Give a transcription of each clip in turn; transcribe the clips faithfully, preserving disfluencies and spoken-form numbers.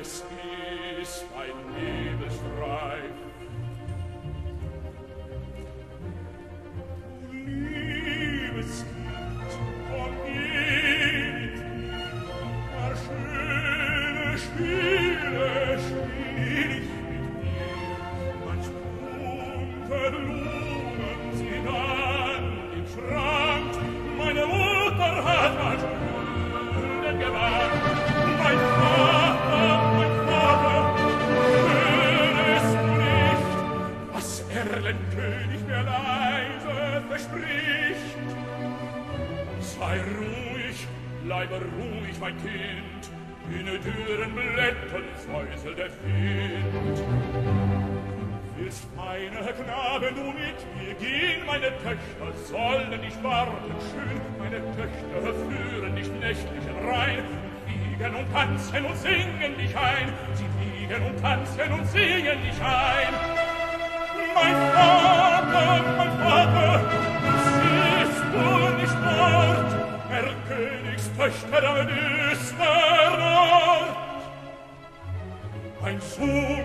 es ist ein Liebesstreif. Liebeskind, komm geh mit mir, das schöne Spiele spiel ich mit dir. Manch bunte Blumen sind an dem Schrank, meine Mutter hat manch Wunden gewandt. Mein Vater, mein Vater, hörest du nicht, was Erlkönig mir leise verspricht? Sei ruhig, bleibe ruhig, mein Kind, in dürren Blättern säuselt der Wind. Willst, meine Knaben, du mit mir gehen, meine Töchter sollen dich warten schön, meine Töchter führen dich nächtlichen Rhein. Liegen und tanzen und singen dich ein, sie liegen und tanzen und singen dich ein. Mein Vater, mein Vater, siehst du nicht dort, Erlkönigstöchter am düstern Ort? Mein Sohn,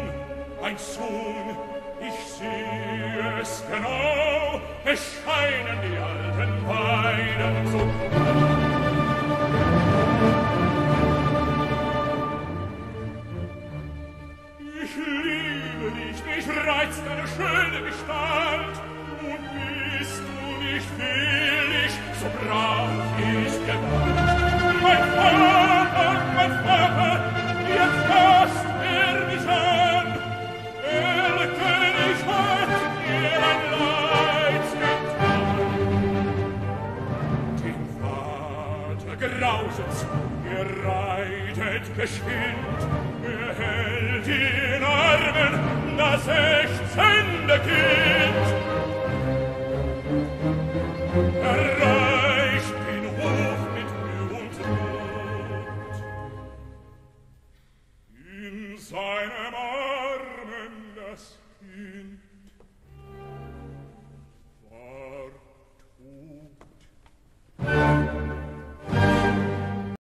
mein Sohn, ich sehe es genau, es scheinen die alten Weiden zu kommen. Ich liebe dich, mich reizt deine schöne Gestalt, und bist du nicht willig, so brav ist gewandt. Mein Vater, mein Vater, jetzt fasst er mich an, Erlkönig hat mir ein Leid getan. Dem Vater grauset's, er reitet geschwind, er hält ihn Armen, das ächzende Kind. Erreicht den Hof mit Mühe und Not. In seinem Armen das Kind.